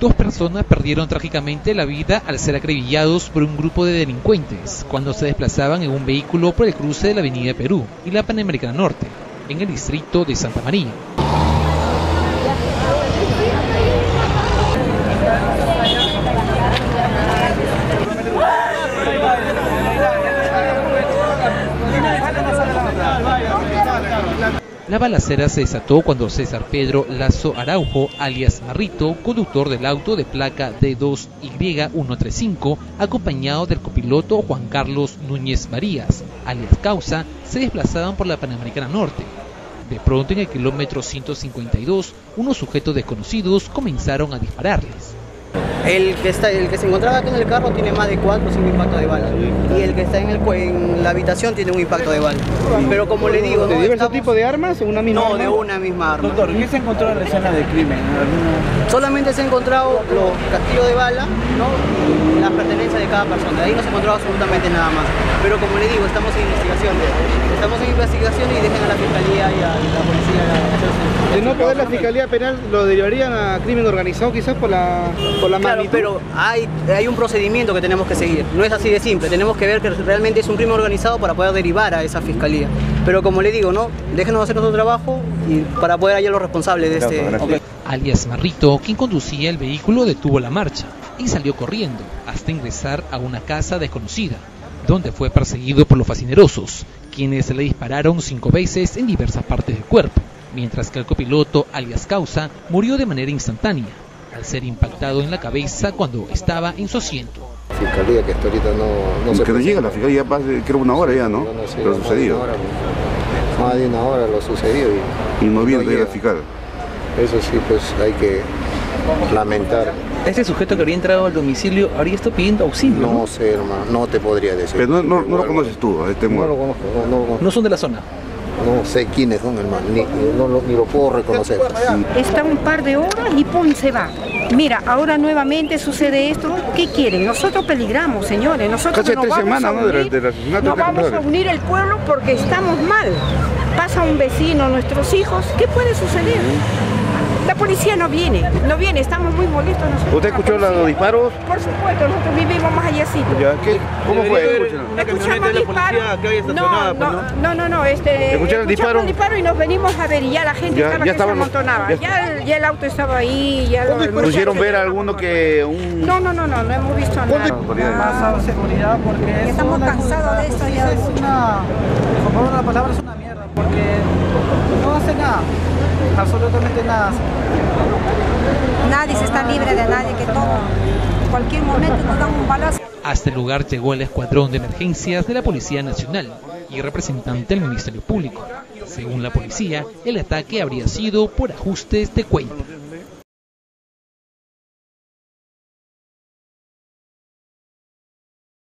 Dos personas perdieron trágicamente la vida al ser acribillados por un grupo de delincuentes cuando se desplazaban en un vehículo por el cruce de la Avenida Perú y la Panamericana Norte, en el distrito de Santa María. La balacera se desató cuando César Pedro Lazo Araujo, alias MARRITO, conductor del auto de placa D2Y135, acompañado del copiloto Juan Carlos Núñez Varillas, alias CAUSA, se desplazaban por la Panamericana Norte. De pronto, en el kilómetro 152, unos sujetos desconocidos comenzaron a dispararles. El que se encontraba aquí en el carro tiene más de 4 o 5 impactos de bala, y el que está en la habitación tiene un impacto de bala. Pero como le digo, ¿no? ¿De diversos tipos de armas? ¿Una misma arma? No, de una misma arma. Doctor, ¿qué se encontró en la escena del crimen? Solamente se han encontrado los castillos de bala, ¿no? Las pertenencias de cada persona. De ahí no se encontraba absolutamente nada más. Pero como le digo, estamos en investigación. Estamos en investigación y dejen a la fiscalía y a la policía. De no poder la fiscalía penal, ¿lo derivarían a crimen organizado quizás por la claro, magnitud? Pero hay un procedimiento que tenemos que seguir. No es así de simple. Tenemos que ver que realmente es un crimen organizado para poder derivar a esa fiscalía. Pero como le digo, ¿no? Déjenos hacer nuestro trabajo y para poder hallar los responsables de este... Alias MARRITO, quien conducía el vehículo, detuvo la marcha y salió corriendo hasta ingresar a una casa desconocida, donde fue perseguido por los fascinerosos, quienes le dispararon 5 veces en diversas partes del cuerpo, mientras que el copiloto, alias CAUSA, murió de manera instantánea, al ser impactado en la cabeza cuando estaba en su asiento. Fiscalía, que hasta ahorita no se... Que no llega la fiscalía, creo una hora ya, ¿no? Sí, lo sucedido. Más de una hora lo sucedido. Y no viene a la fiscal. Eso sí, pues hay que lamentar. ¿Ese sujeto que había entrado al domicilio habría estado pidiendo auxilio? No sé, hermano, no te podría decir. Pero no lo conoces tú, este muerto. No lo conozco, no. ¿No son de la zona? No sé quiénes son, hermano, ni lo puedo reconocer. Está un par de horas y ¡pum! Se va. Mira, ahora nuevamente sucede esto. ¿Qué quieren? Nosotros peligramos, señores. Nosotros nos vamos a unir el pueblo porque estamos mal. Pasa un vecino, nuestros hijos. ¿Qué puede suceder? La policía no viene, estamos muy molestos nosotros. ¿Usted escuchó los disparos? Por supuesto, nosotros vivimos más allácito. ¿Cómo fue? Escuchamos disparos. Escucharon el disparo y nos venimos a ver y ya la gente estaba amontonada. Ya el auto estaba ahí. ¿Pusieron ver a alguno que un...? No hemos visto nada. Más seguridad porque... Estamos cansados de esto ya. La palabra es una mierda porque no hace nada. Absolutamente nada. Nadie se está libre de nadie, que todo, en cualquier momento nos dan un balazo. Hasta el lugar llegó el escuadrón de emergencias de la Policía Nacional y representante del Ministerio Público. Según la policía, el ataque habría sido por ajustes de cuenta.